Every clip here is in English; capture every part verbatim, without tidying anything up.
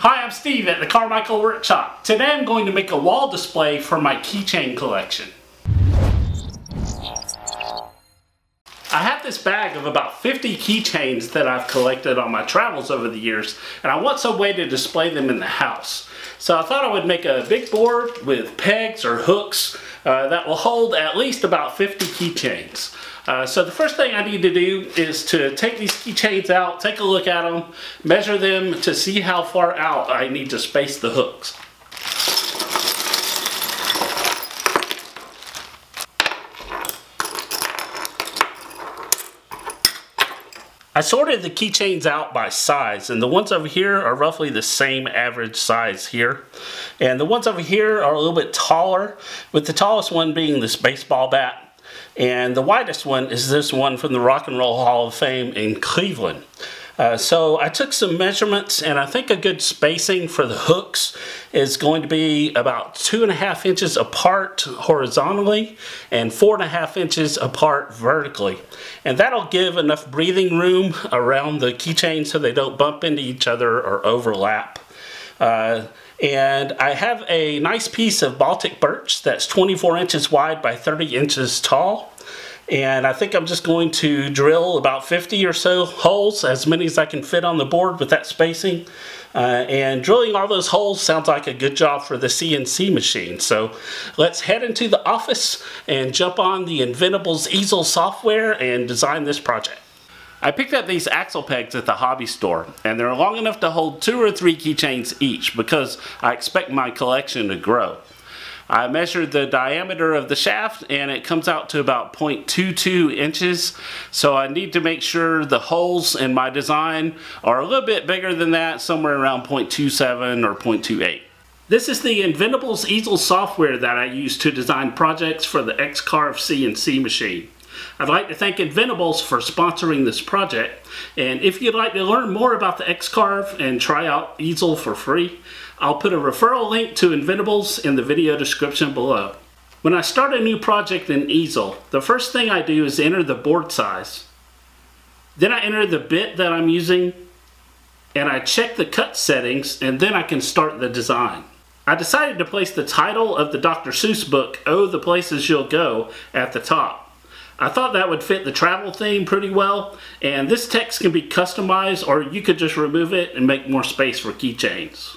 Hi, I'm Steve at the Carmichael Workshop. Today I'm going to make a wall display for my keychain collection. I have this bag of about fifty keychains that I've collected on my travels over the years, and I want some way to display them in the house. So I thought I would make a big board with pegs or hooks uh, that will hold at least about fifty keychains. Uh, so the first thing I need to do is to take these keychains out, take a look at them, measure them to see how far out I need to space the hooks. I sorted the keychains out by size, and the ones over here are roughly the same average size here. And the ones over here are a little bit taller, with the tallest one being this baseball bat. And the widest one is this one from the Rock and Roll Hall of Fame in Cleveland. Uh, so I took some measurements, and I think a good spacing for the hooks is going to be about two and a half inches apart horizontally and four and a half inches apart vertically. And that'll give enough breathing room around the keychain so they don't bump into each other or overlap. Uh, and I have a nice piece of Baltic birch that's twenty-four inches wide by thirty inches tall, and I think I'm just going to drill about fifty or so holes, as many as I can fit on the board with that spacing. Uh, and drilling all those holes sounds like a good job for the C N C machine. So let's head into the office and jump on the Inventables Easel software and design this project. I picked up these axle pegs at the hobby store, and they're long enough to hold two or three keychains each because I expect my collection to grow. I measured the diameter of the shaft, and it comes out to about zero point two two inches, so I need to make sure the holes in my design are a little bit bigger than that, somewhere around zero point two seven or zero point two eight. This is the Inventables Easel software that I use to design projects for the X-Carve C N C machine. I'd like to thank Inventables for sponsoring this project, and if you'd like to learn more about the X-Carve and try out Easel for free, I'll put a referral link to Inventables in the video description below. When I start a new project in Easel, the first thing I do is enter the board size. Then I enter the bit that I'm using, and I check the cut settings, and then I can start the design. I decided to place the title of the Doctor Seuss book, Oh, the Places You'll Go, at the top. I thought that would fit the travel theme pretty well, and this text can be customized, or you could just remove it and make more space for keychains.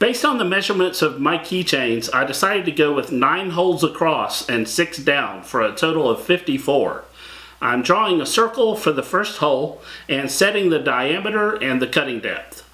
Based on the measurements of my keychains, I decided to go with nine holes across and six down for a total of fifty-four. I'm drawing a circle for the first hole and setting the diameter and the cutting depth.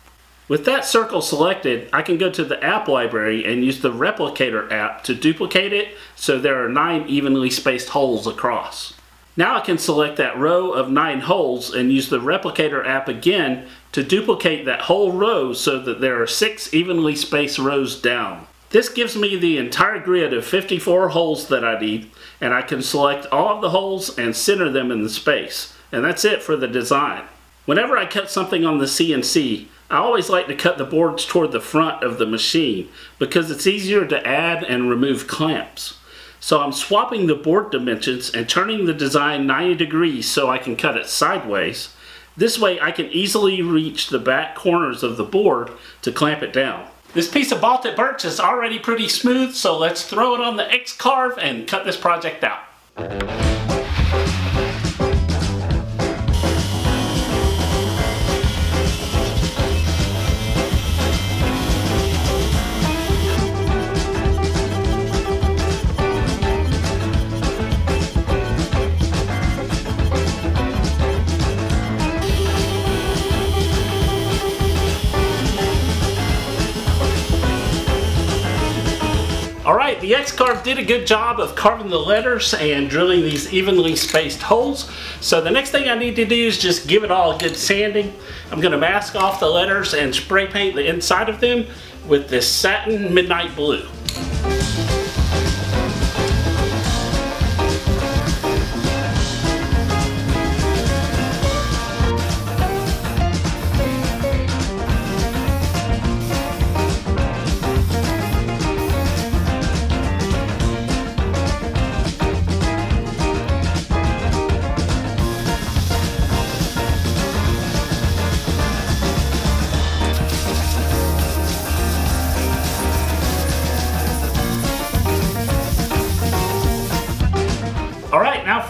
With that circle selected, I can go to the app library and use the Replicator app to duplicate it so there are nine evenly spaced holes across. Now I can select that row of nine holes and use the Replicator app again to duplicate that whole row so that there are six evenly spaced rows down. This gives me the entire grid of fifty-four holes that I need, and I can select all of the holes and center them in the space. And that's it for the design. Whenever I cut something on the C N C, I always like to cut the boards toward the front of the machine because it's easier to add and remove clamps. So I'm swapping the board dimensions and turning the design ninety degrees so I can cut it sideways. This way I can easily reach the back corners of the board to clamp it down. This piece of Baltic birch is already pretty smooth, so let's throw it on the X-Carve and cut this project out. Alright, the X-Carve did a good job of carving the letters and drilling these evenly spaced holes. So the next thing I need to do is just give it all a good sanding. I'm going to mask off the letters and spray paint the inside of them with this satin midnight blue.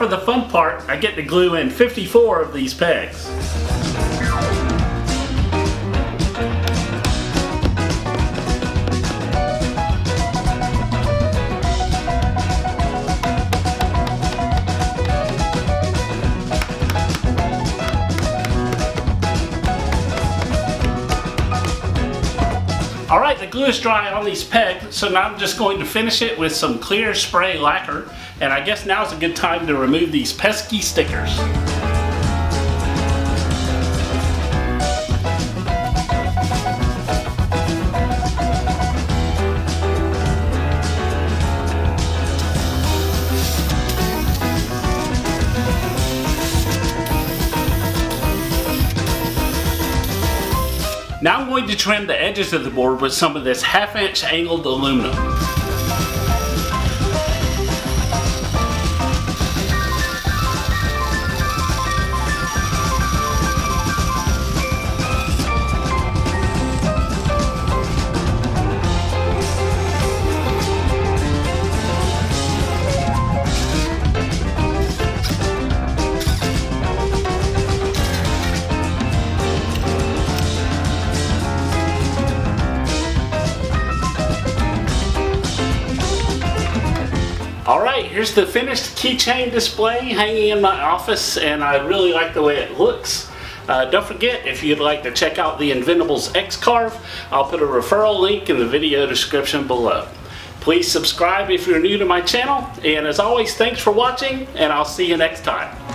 for the fun part, I get to glue in fifty-four of these pegs. Alright, the glue is drying on these pegs, so now I'm just going to finish it with some clear spray lacquer, and I guess now's a good time to remove these pesky stickers. Now I'm going to trim the edges of the board with some of this half inch angled aluminum. Alright, here's the finished keychain display hanging in my office, and I really like the way it looks. Uh, don't forget, if you'd like to check out the Inventables X-Carve, I'll put a referral link in the video description below. Please subscribe if you're new to my channel, and as always, thanks for watching, and I'll see you next time.